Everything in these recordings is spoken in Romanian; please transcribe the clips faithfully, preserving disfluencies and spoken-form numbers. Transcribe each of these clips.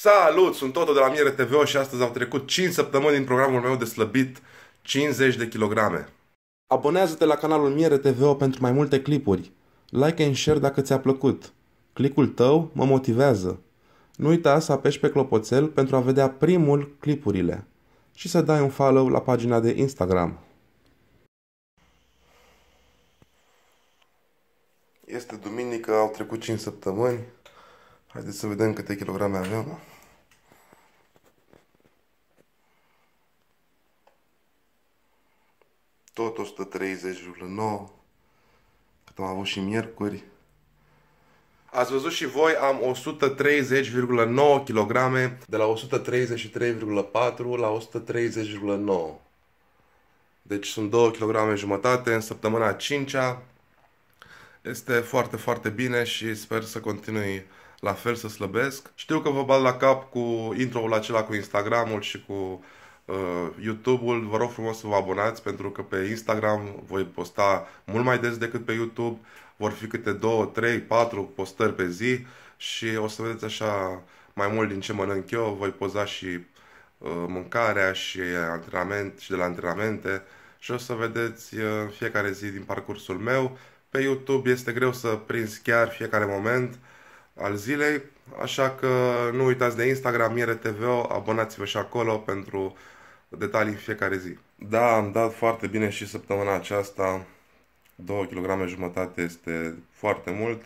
Salut! Sunt Toto de la Miere T V O și astăzi au trecut cinci săptămâni din programul meu de slăbit cincizeci de kilograme. Abonează-te la canalul Miere T V O pentru mai multe clipuri. Like and share dacă ți-a plăcut. Clicul tău mă motivează. Nu uita să apeși pe clopoțel pentru a vedea primul clipurile și să dai un follow la pagina de Instagram. Este duminică, au trecut cinci săptămâni. Haideți să vedem câte kilograme avem. Tot o sută treizeci virgulă nouă. Cât am avut și miercuri. Ați văzut și voi, am o sută treizeci virgulă nouă kilograme, de la o sută treizeci și trei virgulă patru la o sută treizeci virgulă nouă. Deci sunt două kilograme jumătate în săptămâna a cincea. Este foarte, foarte bine și sper să continui la fel să slăbesc. Știu că vă bat la cap cu intro-ul acela cu Instagram-ul și cu uh, YouTube-ul. Vă rog frumos să vă abonați pentru că pe Instagram voi posta mult mai des decât pe YouTube. Vor fi câte două, trei, patru postări pe zi și o să vedeți așa mai mult din ce mănânc eu. Voi poza și uh, mâncarea și antrenament și de la antrenamente și o să vedeți uh, fiecare zi din parcursul meu. Pe YouTube este greu să prinzi chiar fiecare moment al zilei, așa că nu uitați de Instagram, Miere T V O, abonați-vă și acolo pentru detalii în fiecare zi. Da, am dat foarte bine și săptămâna aceasta, două kilograme jumătate este foarte mult.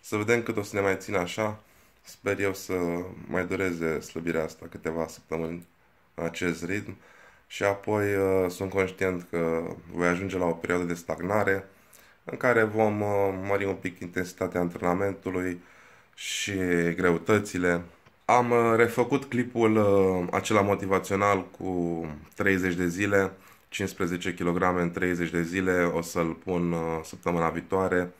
Să vedem cât o să ne mai țin așa, sper eu să mai dureze slăbirea asta câteva săptămâni în acest ritm și apoi sunt conștient că voi ajunge la o perioadă de stagnare în care vom mări un pic intensitatea antrenamentului și greutățile. Am refăcut clipul acela motivațional cu treizeci de zile, cincisprezece kilograme în treizeci de zile, o să-l pun săptămâna viitoare,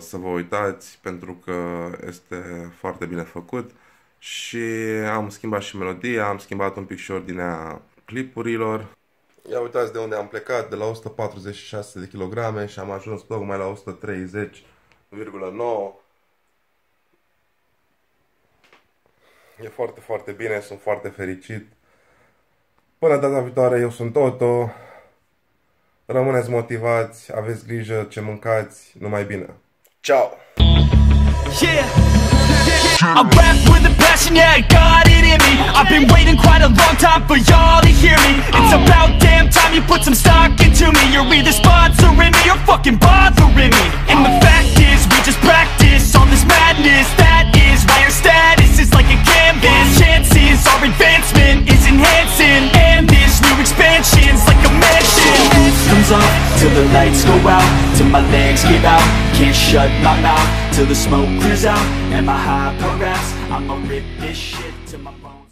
să vă uitați pentru că este foarte bine făcut și am schimbat și melodia, am schimbat un pic și ordinea clipurilor. Ia uitați de unde am plecat, de la o sută patruzeci și șase de kilograme și am ajuns tocmai la o sută treizeci virgulă nouă. E foarte, foarte bine, sunt foarte fericit. Până data viitoare, eu sunt Toto. Rămâneți motivați, aveți grijă ce mâncați, numai bine. Ciao! I rap with a passion, yeah, got it in me. I've been waiting quite a long time for y'all to hear me. It's about damn time you put some stock into me. You're either sponsoring me or fucking bothering me. And the fact is, we just practice on this madness. That is why our status is like a canvas. Chances are advancement is enhancing, and this new expansion's like a mansion. Roof comes up till the lights go out, till my legs give out. Can't shut my mouth till the smoke clears out and my high progress. I'ma rip this shit to my bones.